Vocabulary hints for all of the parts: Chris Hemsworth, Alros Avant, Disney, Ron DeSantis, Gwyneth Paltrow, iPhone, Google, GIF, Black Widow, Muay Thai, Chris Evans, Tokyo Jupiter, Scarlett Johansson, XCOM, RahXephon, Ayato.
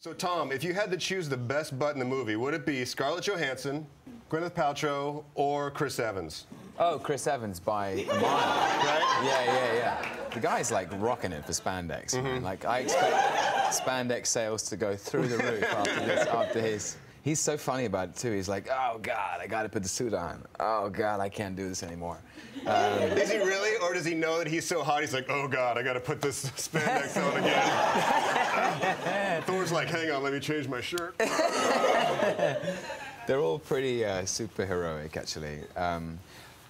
So Tom, if you had to choose the best butt in the movie, would it be Scarlett Johansson, Gwyneth Paltrow, or Chris Evans? Oh, Chris Evans by a mile, right? Yeah. The guy's like rocking it for spandex. Man. Like I expect spandex sales to go through the roof after this, after his. He's so funny about it too. He's like, oh God, I gotta put the suit on. Oh God, I can't do this anymore. Is he really, or does he know that he's so hot? He's like, oh God, I gotta put this spandex on again. Thor's like, hang on, let me change my shirt. They're all pretty superheroic, actually.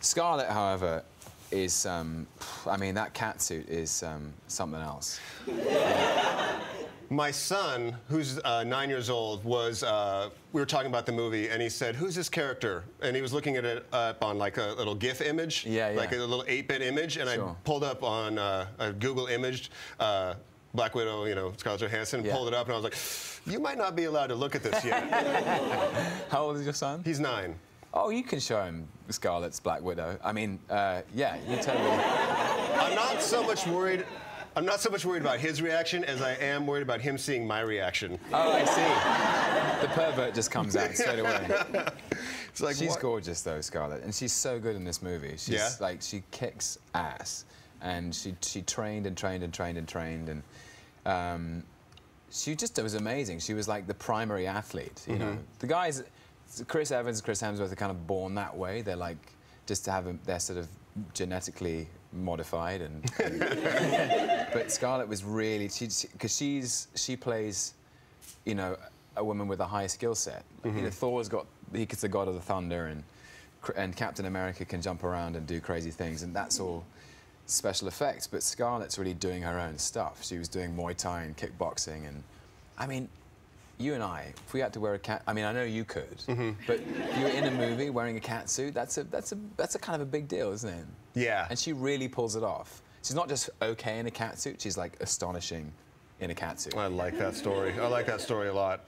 Scarlett, however, is, I mean, that catsuit is something else. My son, who's 9 years old, was, we were talking about the movie, and he said, who's this character? And he was looking at it up on like a little GIF image, like a little 8-bit image, and I pulled up on a Google image, Black Widow, you know, Scarlett Johansson, pulled it up, and I was like, you might not be allowed to look at this yet. How old is your son? He's 9. Oh, you can show him Scarlett's Black Widow. I mean, yeah, you totally. I'm not so much worried about his reaction as I am worried about him seeing my reaction. Oh, I see. The pervert just comes out straight away. It's like, she's gorgeous, though, Scarlett, and she's so good in this movie. She's like, she kicks ass, and she trained and trained and trained and trained, and she just was amazing. She was like the primary athlete, you know. The guys. Chris Evans and Chris Hemsworth are kind of born that way. They're like, just to have them, they're sort of genetically modified. And but Scarlett was really, she plays, you know, a woman with a high skill set. You know, Thor's got, he's the god of the thunder, and Captain America can jump around and do crazy things, and that's all special effects. But Scarlett's really doing her own stuff. She was doing Muay Thai and kickboxing, and I mean, you and I, if we had to wear a cat, I mean, I know you could, but if you were in a movie wearing a cat suit, that's a kind of a big deal, isn't it? Yeah. And she really pulls it off. She's not just okay in a cat suit, she's like astonishing in a cat suit. I like that story. I like that story a lot.